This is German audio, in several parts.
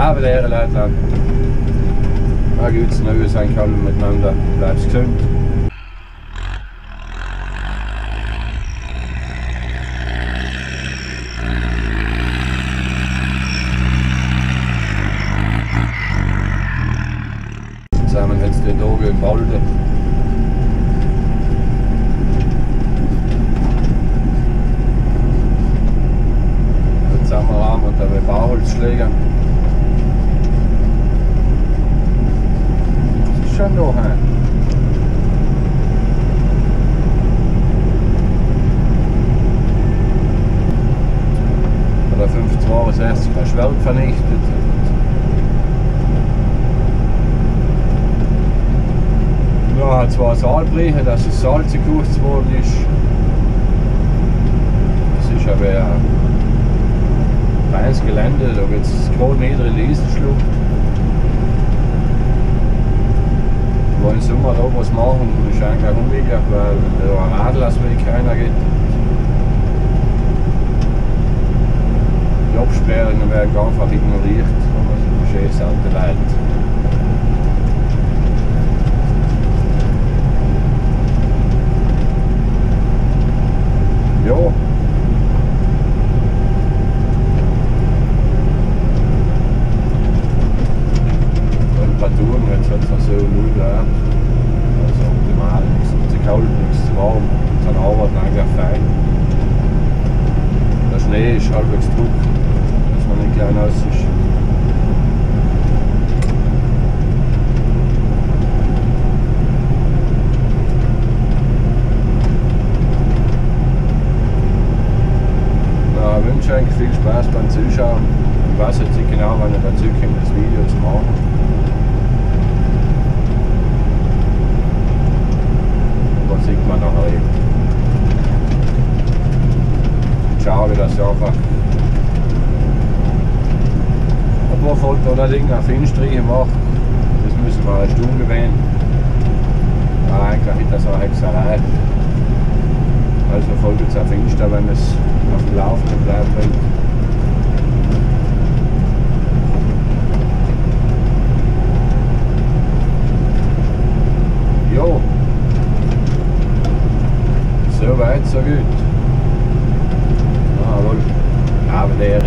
Avonderen laten. Maar goed, nu zijn kalm met manda. Blijf gezond. Samen met de doge Balde. Bauholzschlägern. Das ist schon noch ein. Oder 562 das Schwert vernichtet. Ja, hat zwar Saalbrüche, dass es salzig gekauft worden ist. Das ist aber ja. Feines Gelände, da gibt es gerade niedere Liesenschlucht. Wir wollen im Sommer da was machen, das ist eigentlich auch unmöglich, weil da ein Radlassweg keiner geht. Die Absperrungen werden einfach ignoriert, aber so schön sind die Leute. Viel Spaß beim Zuschauen. Ich weiß jetzt nicht genau, wann ich dazu komme, das Video zu machen. Das sieht man nachher eben. Schau, wie das einfach. Obwohl folgt noch das Ding auf Hinstriche macht. Das müssen wir eine Stunde gewählen. Aber eigentlich ist das auch Hexerei. Also folgt jetzt auf Insta, wenn es auf dem Laufenden bleiben will. Jo. So weit, so gut. Jawohl. Abendere.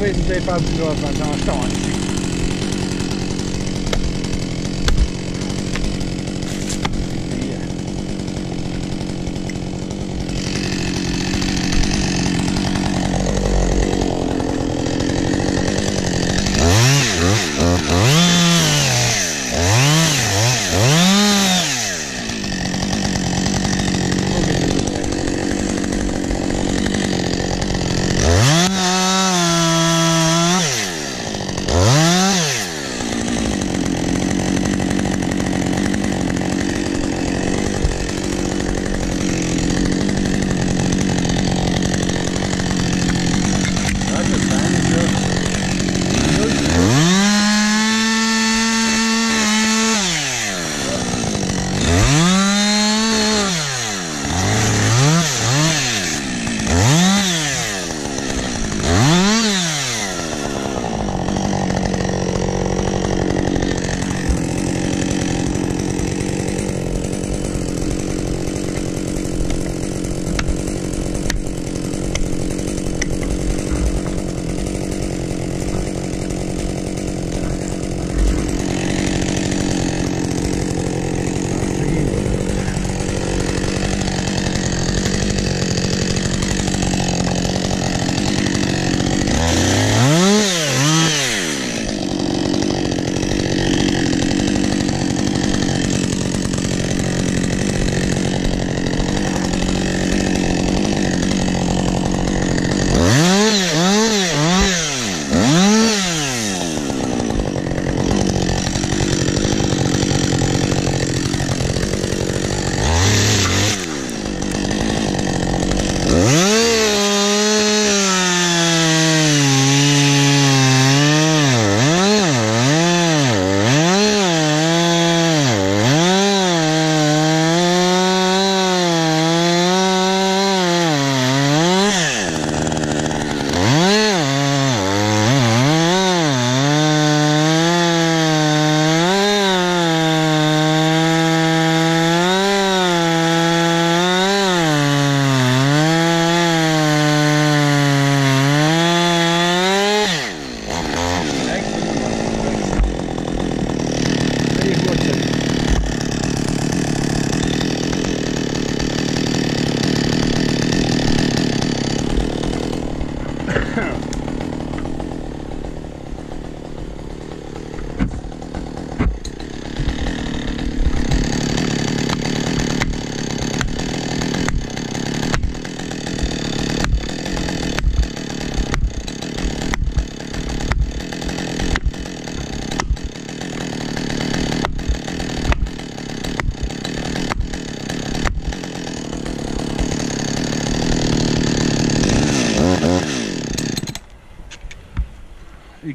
wezen twee fouten door van zo'n staartje.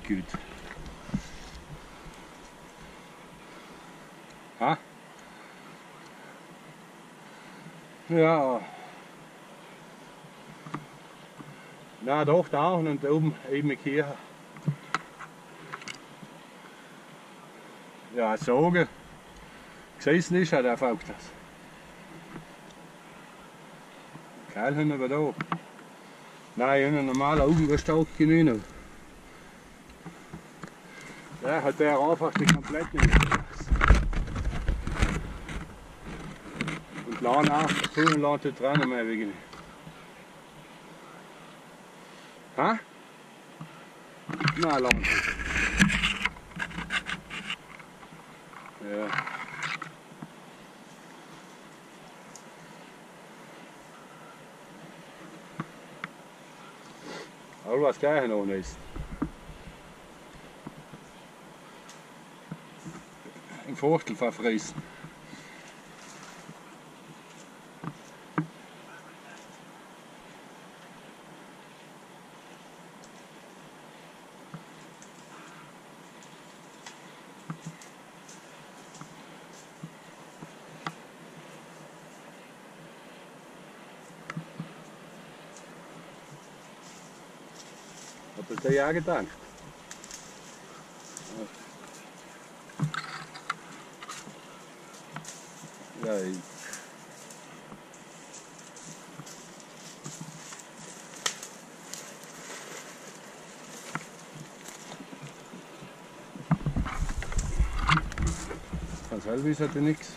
Good. Huh? Ja. Na doch, da und oben eben hier. Ja, Sorge. Gesessen ist halt einfach das. Keil haben wir da oben. Nein, einen normalen Augenverstauch genügend. Ja, hat der einfach die kompletten und laden auch und laden die Tränen mehr wegen. Ha? Na, laden. Ja. Aber was geil noch nicht. Vortel verfressen. Hat das der ja gedankt? Right. Salvis hatte nichts.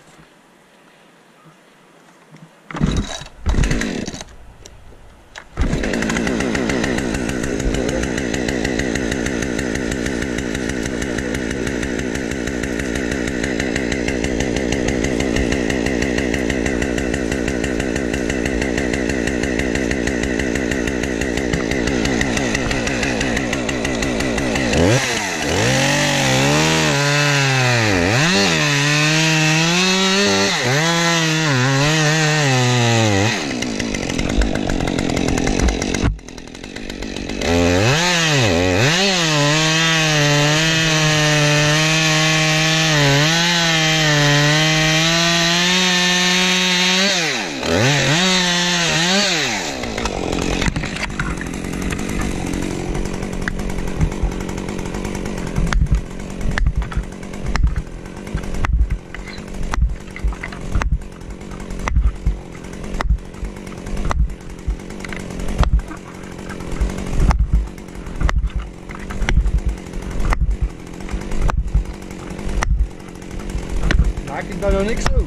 Daar raak ik daar nog niks om.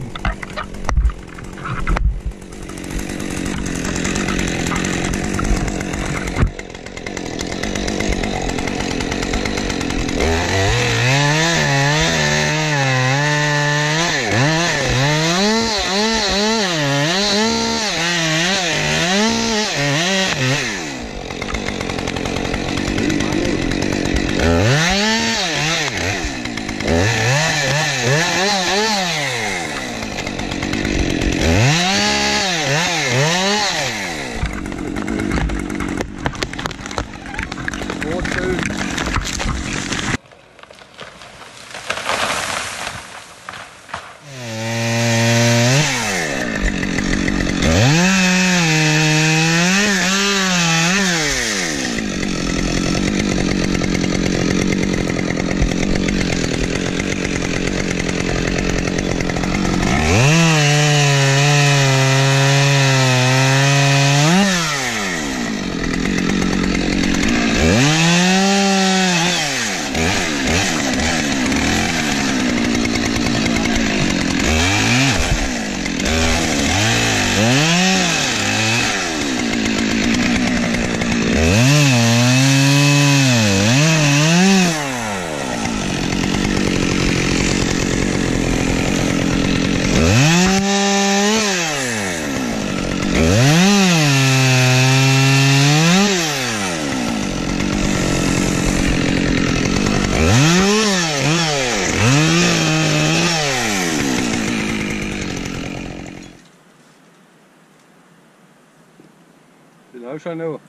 How should I know?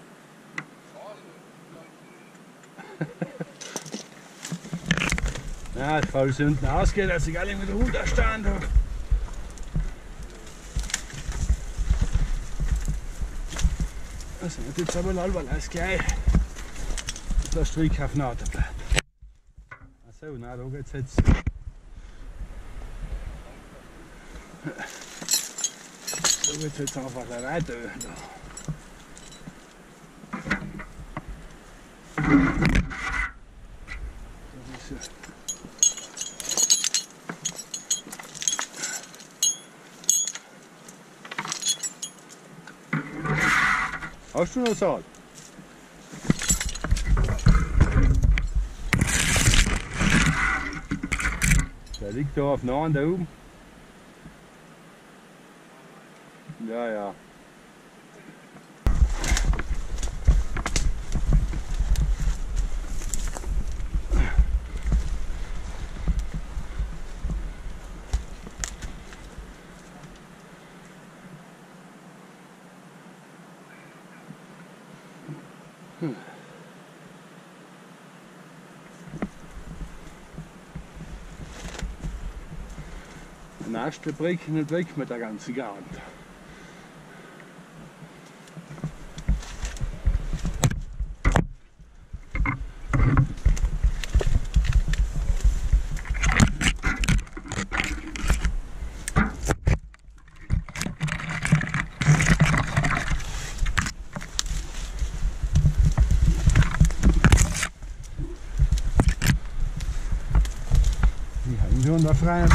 Na, es faul hinten ausgeht, dass ich alle mit runterstand. Also, jetzt haben wir Lalbal, alles gleich. Da Strickhaft nach der Platte. Achso, na, da geht's jetzt. Da geht's jetzt einfach da weiter. Hast du noch Saal? Der liegt da auf Nahen da oben. Ja, ja. Der Brick nicht weg mit der ganzen Garten. Die haben schon da frei.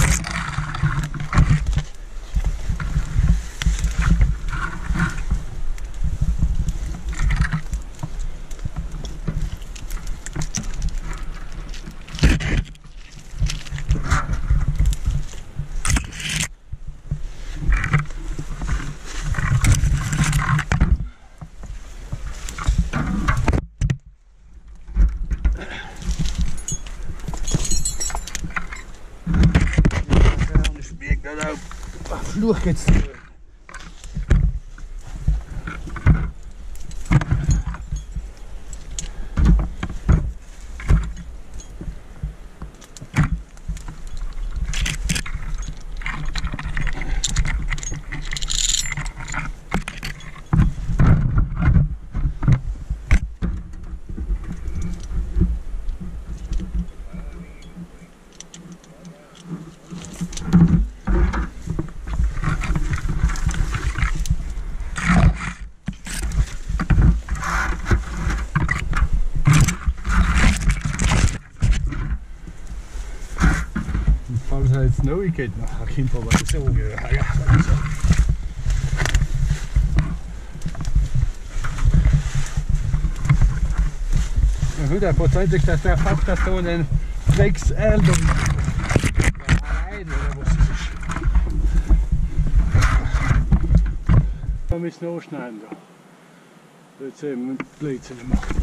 durch geht's. No, ik weet nog, ik ging proberen zo weer. Maar goed, dat betekent dat dat daar vast dat zo'n een flex eldom. Nein, dat was het niet. Ik ga mich noch schneiden. Jetzt eben ein Blödsinn machen.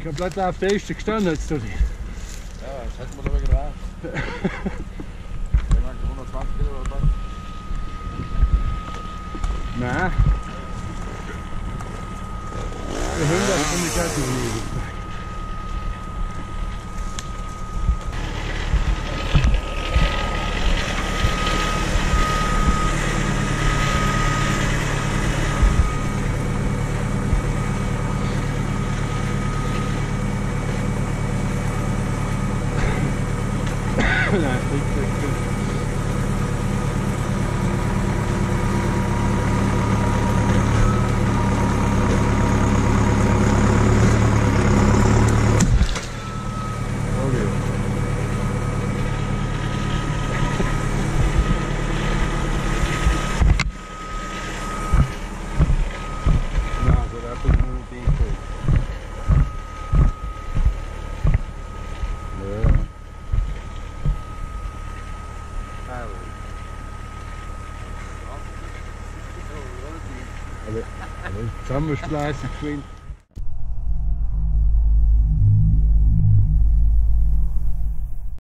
Ich habe leider auf der ersten gestanden jetzt. Ja, das hätten wir aber gedacht. Der mag 120 Kilo oder was? Nein. Die 100 finde ich halt nicht. Sammelspeisen, schwimmen.